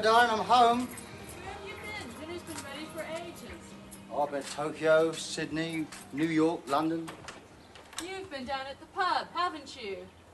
Darn, I'm home. Where have you been? Dinner's been ready for ages. Oh, I've been to Tokyo, Sydney, New York, London. You've been down at the pub, haven't you?